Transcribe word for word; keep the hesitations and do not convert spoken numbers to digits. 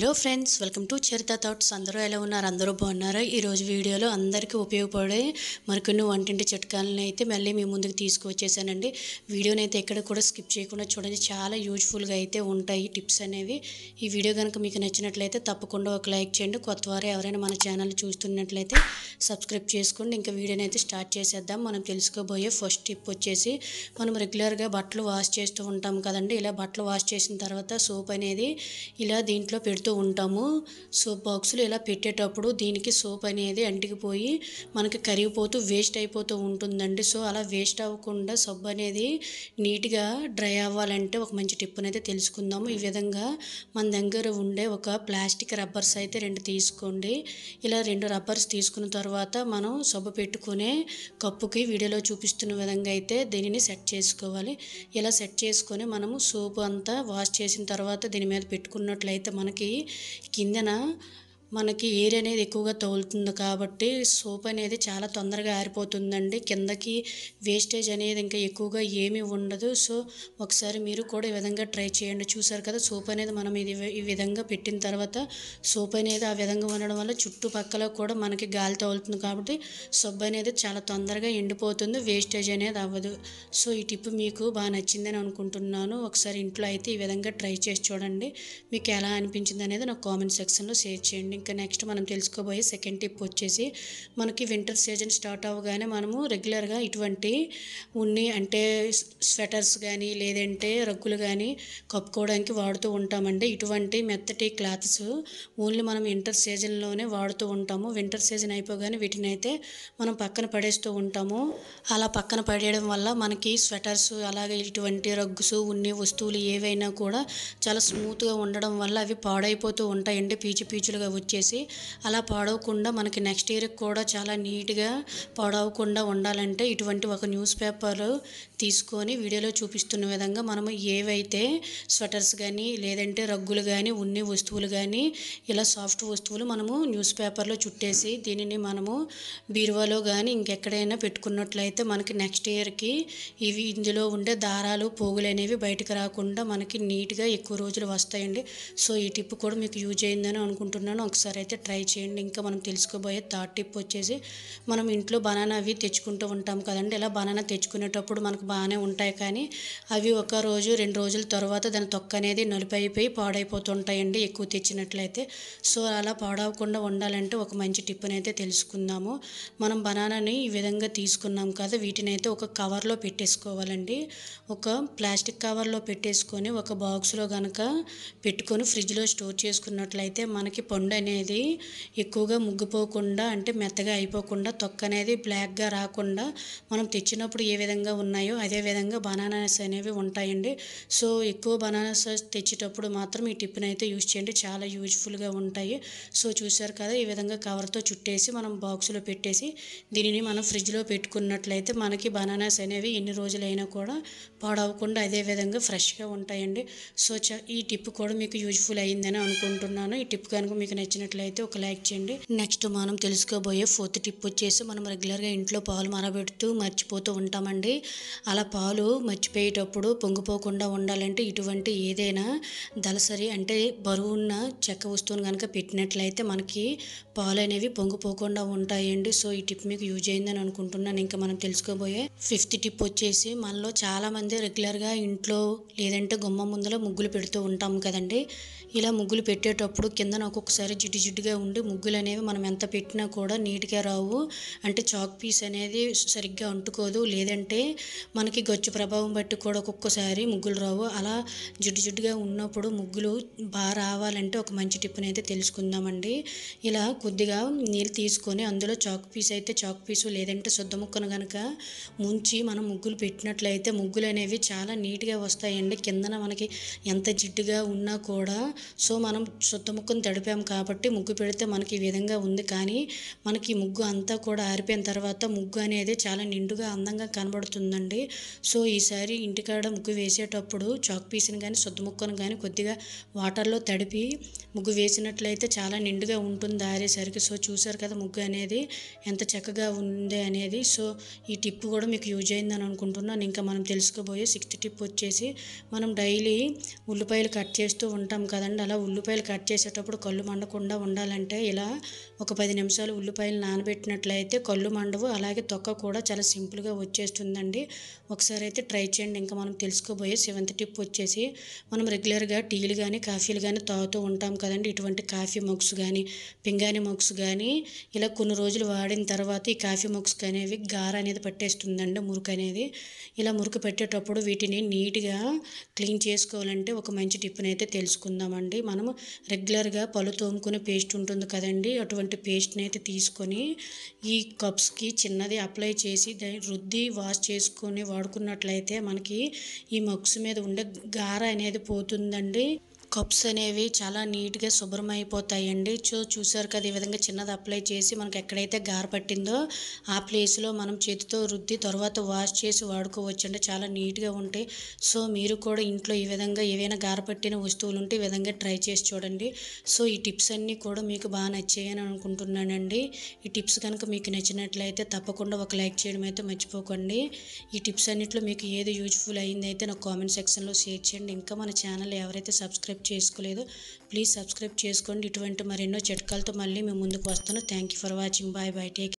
Hello friends, welcome to charitha thoughts. Andaru ela unnaru andaru bonnaro ee roju video lo andariki upayogapade marikunu vantinti chitkalni aithe melli mee munduku teesukochchesanandi video ni aithe ekkada kuda skip cheyakunda chudandi chaala useful ga aithe untayi tips anevi ee video ganaka meeku nachinatlaithe tappakunda oka like cheyandi kottavaru evaraina mana channel ni choostunatlaithe subscribe chesukondi inka video ni aithe start cheseddam manam telusukoboye first tip vachesi manam regular ga battlu wash chestu untam kadandi ila battlu wash chesin tarvata soap anedi ila deentlo Untamu, soap box, ela petetapudu, diniki soap anedi antikipoyi, manaki karigipotu waste ayipotu untundandi so ala waste avvakunda soap anedi neat ga dry avvalante oka manchi tip anedi telusukundamu ee vidhanga man dangara unde oka plastic rubbers aithe rendu teesukondi ila rendu rubbers teesukuna tarvata manam soap pettukone kappuki video lo choopistunna vidhanga aithe dinini set chesukovali ila set chesukone manamu soap anta wash chesin tarvata deni meeda pettukunnatlaithe manaki కిందన మనకి ఏర్ అనేది ఎక్కువగా తోలుతుంది కాబట్టి soap అనేది చాలా తొందరగా ఆరిపోతుందండి కిందకి wastage అనేది ఇంకా ఎక్కువగా ఏమీ ఉండదు సో ఒకసారి మీరు కూడా ఈ విధంగా ట్రై చేయండి చూశారు కదా సోప్ అనేది మనం ఇది ఈ విధంగా పెట్టిన తర్వాత సోప్ అనేది ఆ విధంగా ఉండడం వల్ల చుట్టుపక్కల కూడా మనకి గాలి తోలుతుంది కాబట్టి సోప్ అనేది చాలా తొందరగా ఎండిపోతుంది వేస్టేజ్ అనేది అవ్వదు సో ఈ టిప్ మీకు బాగా నచ్చిందని అనుకుంటున్నాను ఒకసారి ఇంట్లో అయితే ఈ విధంగా ట్రై చేసి చూడండి మీకు ఎలా అనిపించింది అనేది నా కామెంట్ సెక్షన్ లో షేర్ చేయండి ఇంకా నెక్స్ట్ మనం తెలుసుకోబోయే సెకండ్ టిప్ వచ్చేసి మనకి వింటర్ సీజన్ స్టార్ట్ అవగానే మనము రెగ్యులర్ గా ఇటువంటి ఉన్ని అంటే స్వెటర్స్ గాని లేదంటే రగ్గులు గాని కప్పుకోవడానికి వాడుతూ ఉంటామండి ఇటువంటి మెత్తటి క్లాత్స్ ఓన్లీ మనం వింటర్ సీజన్ లోనే వాడుతూ ఉంటాము వింటర్ సీజన్ అయిపోగానే వీటిని అయితే మనం పక్కన పడేస్తూ ఉంటాము అలా పక్కన పడేయడం వల్ల మనకి స్వెటర్స్ అలాగే ఇటువంటి రగ్గుస్ ఉన్ని వస్తువులు ఏవైనా కూడా చాలా స్మూత్ గా ఉండడం వల్ల అవి పాడైపోతూ ఉంటాయండి పీచు పీచులుగా వచ్చేసి అలా పాడవకుండా మనకి నెక్స్ట్ ఇయర్ కూడా చాలా నీట్ గా పాడవకుండా ఉండాలంటే ఇటువంటి ఒక న్యూస్ పేపర్ తీసుకొని వీడియోలో చూపిస్తున్న విధంగా మనం ఏవైతే స్వెటర్స్ గాని లేదంటే రగ్గులు గాని ఉన్ని వస్తువులు గాని ఇలా సాఫ్ట్ వస్తువులు మనము న్యూస్ పేపర్ లో చుట్టేసి దీనిని మనము బీరువాలో గాని ఇంకెక్కడైనా పెట్టుకున్నట్లయితే మనకి నెక్స్ట్ ఇయర్ కి ఇవి ఇందులో ఉండే దారాలు పోగులు అనేవి బయటకు రాకుండా మనకి నీట్ గా ఎక్కువ రోజులు వస్తాయండి సో ఈ టిప్ కూడా మీకు యూజ్ అయిందని అనుకుంటున్నాను ఒకసారి అయితే ట్రై చేయండి ఇంకా మనం తెలుసుకోబోయే థర్డ్ టిప్ వచ్చేసి మనం ఇంట్లో బనానా అవి తెచ్చుకుంటూ ఉంటాం కదండి ఇలా బనానా తెచ్చుకునేటప్పుడు మనకు బాగానే ఉంటాయి కానీ అవి ఒక రోజు రెండు రోజుల తర్వాత దాని తొక్క అనేది నలిపైపోయి పాడైపోతుంటాయండి ఎక్కువ తెచ్చినట్లయితే సో అలా పాడవకుండా ఉండాలంటే ఒక మంచి టిప్ అయితే తెలుసుకుందాము మనం బనానాని ఈ విధంగా తీసుకున్నాం కదా వీటిని అయితే ఒక కవర్లో పెట్టేసుకోవాలండి ఒక ప్లాస్టిక్ కవర్లో పెట్టేసుకొని ఒక బాక్స్లో కనుక పెట్టుకొని ఫ్రిడ్జ్లో స్టోర్ చేసుకున్నట్లయితే మనకి పండు అనేది ఎక్కువగా ముగ్గిపోకుండా అంటే మెత్తగా అయిపోకుండా తొక్క అనేది బ్లాక్గా రాకుండా మనం తెచ్చినప్పుడు ఏ విధంగా ఉన్నాయో అదే విధంగా బనానాస్ అనేవి ఉంటాయండి సో ఎక్కువ బనానాస్ తెచ్చేటప్పుడు మాత్రం ఈ టిప్ని అయితే యూజ్ చేయండి చాలా యూజ్ఫుల్గా ఉంటాయి సో చూశారు కదా ఈ విధంగా కవర్తో చుట్టేసి మనం బాక్స్లో పెట్టేసి దీనిని మనం ఫ్రిడ్జ్లో పెట్టుకున్నట్లయితే మనకి బనానాస్ అనేవి ఎన్ని రోజులైనా కూడా పాడవకుండా అదే విధంగా ఫ్రెష్గా ఉంటాయండి సో ఈ టిప్ కూడా మీకు యూజ్ఫుల్ అయిందని అనుకుంటున్నాను ఈ టిప్ కనుక మీకు నచ్చినట్లయితే ఒక లైక్ చేయండి నెక్స్ట్ మనం తెలుసుకోబోయే ఫోర్త్ టిప్ వచ్చేసి మనం రెగ్యులర్ గా ఇంట్లో పాలు మరబెడుతూ మర్చిపోతూ ఉంటామండి అలా పాలు మర్చిపోయేటప్పుడు పొంగిపోకుండా ఉండాలంటే ఇటువంటి ఏదైనా దలసరి అంటే బరువు ఉన్న చెక్క వస్తువును కనుక పెట్టినట్లయితే మనకి పాలు అనేవి పొంగిపోకుండా ఉంటాయండి సో ఈ టిప్ మీకు యూజ్ అయిందని అనుకుంటున్నాను ఇంకా మనం తెలుసుకోబోయే ఫిఫ్త్ టిప్ వచ్చేసి మనలో చాలా మంది రెగ్యులర్ గా ఇంట్లో లేదంటే గుమ్మం ముందర ముగ్గులు పెడుతూ ఉంటాం కదండి ఇలా ముగ్గులు పెట్టేటప్పుడు కిందన ఒక్కొక్కసారి జిడ్డు జిడ్డుగా ఉండి ముగ్గులు అనేవి మనం ఎంత పెట్టినా కూడా నీట్గా రావు అంటే చాక్ పీస్ అనేది సరిగ్గా అంటుకోదు లేదంటే మనకి గచ్చు ప్రభావం బట్టి కూడా ఒక్కొక్కసారి ముగ్గులు రావు అలా జిడ్డు జిడ్డుగా ఉన్నప్పుడు ముగ్గులు బాగా రావాలంటే ఒక మంచి టిప్ అయితే తెలుసుకుందామండి ఇలా కొద్దిగా నీళ్ళు తీసుకొని అందులో చాక్ పీస్ అయితే చాక్ పీసు లేదంటే శుద్ధ ముక్కను కనుక ముంచి మనం ముగ్గులు పెట్టినట్లయితే ముగ్గులు అనేవి చాలా నీట్గా వస్తాయండి కిందన మనకి ఎంత జిడ్డుగా ఉన్నా కూడా సో మనం శుద్ధ ముక్కను తడిపాం కాబట్టి ముగ్గు పెడితే మనకి ఈ విధంగా ఉంది కానీ మనకి ముగ్గు అంతా కూడా ఆరిపోయిన తర్వాత ముగ్గు అనేది చాలా నిండుగా అందంగా కనబడుతుందండి సో ఈసారి ఇంటికాడ ముగ్గు వేసేటప్పుడు చాక్ పీస్ని కానీ శుద్ధ ముక్కను కానీ కొద్దిగా వాటర్లో తడిపి ముగ్గు వేసినట్లయితే చాలా నిండుగా ఉంటుంది ఆరేసరికి సో చూసారు కదా ముగ్గు అనేది ఎంత చక్కగా ఉంది అనేది సో ఈ టిప్ కూడా మీకు యూజ్ అయిందని అనుకుంటున్నాను ఇంకా మనం తెలుసుకోబోయే సిక్స్త్ టిప్ వచ్చేసి మనం డైలీ ఉల్లిపాయలు కట్ చేస్తూ ఉంటాం కదా కదండి. అలా ఉల్లిపాయలు కట్ చేసేటప్పుడు కళ్ళు మండకుండా ఉండాలంటే ఇలా ఒక పది నిమిషాలు ఉల్లిపాయలు నానబెట్టినట్లయితే కళ్ళు మండవు, అలాగే తొక్క కూడా చాలా సింపుల్గా వచ్చేస్తుందండి. ఒకసారి అయితే ట్రై చేయండి. ఇంకా మనం తెలుసుకోబోయే సెవెంత్ టిప్ వచ్చేసి, మనం రెగ్యులర్గా టీలు కానీ కాఫీలు కానీ తాగుతూ ఉంటాం కదండి. ఇటువంటి కాఫీ మగ్స్ కానీ పింగాణి మగ్స్ కానీ ఇలా కొన్ని రోజులు వాడిన తర్వాత ఈ కాఫీ మగ్స్కి అనేవి గార అనేది పట్టేస్తుందండి, మురుకు అనేది. ఇలా మురుకు పెట్టేటప్పుడు వీటిని నీట్గా క్లీన్ చేసుకోవాలంటే ఒక మంచి టిప్ని అయితే తెలుసుకుందామండి. మనము రెగ్యులర్గా పళ్ళు తోముకునే పేస్ట్ ఉంటుంది కదండి, అటువంటి పేస్ట్ని అయితే తీసుకొని ఈ కప్స్కి చిన్నది అప్లై చేసి దాన్ని రుద్ది వాష్ చేసుకొని వాడుకున్నట్లయితే మనకి ఈ మగ్స్ మీద ఉండే గార అనేది పోతుందండి. కప్స్ అనేవి చాలా నీట్గా శుభ్రమైపోతాయండి. చూ చూసారు కదా, ఈ విధంగా చిన్నది అప్లై చేసి మనకు ఎక్కడైతే గార పట్టిందో ఆ ప్లేస్లో మనం చేతితో రుద్ది తర్వాత వాష్ చేసి వాడుకోవచ్చండి. చాలా నీట్గా ఉంటాయి. సో మీరు కూడా ఇంట్లో ఈ విధంగా ఏవైనా గార పట్టిన వస్తువులు ఉంటే ఈ విధంగా ట్రై చేసి చూడండి. సో ఈ టిప్స్ అన్నీ కూడా మీకు బాగా నచ్చాయని అనుకుంటున్నానండి. ఈ టిప్స్ కనుక మీకు నచ్చినట్లయితే తప్పకుండా ఒక లైక్ చేయడం అయితే మర్చిపోకండి. ఈ టిప్స్ అన్నింటిలో మీకు ఏది యూజ్ఫుల్ అయిందైతే నాకు కామెంట్ సెక్షన్లో షేర్ చేయండి. ఇంకా మన ఛానల్ ఎవరైతే సబ్స్క్రైబ్ చేసుకోలేదు ప్లీజ్ సబ్స్క్రైబ్ చేసుకోండి. ఇటువంటి మరెన్నో చిట్కాలతో మళ్ళీ మేము ముందుకు వస్తాను. Thank you for watching. Bye bye, take care.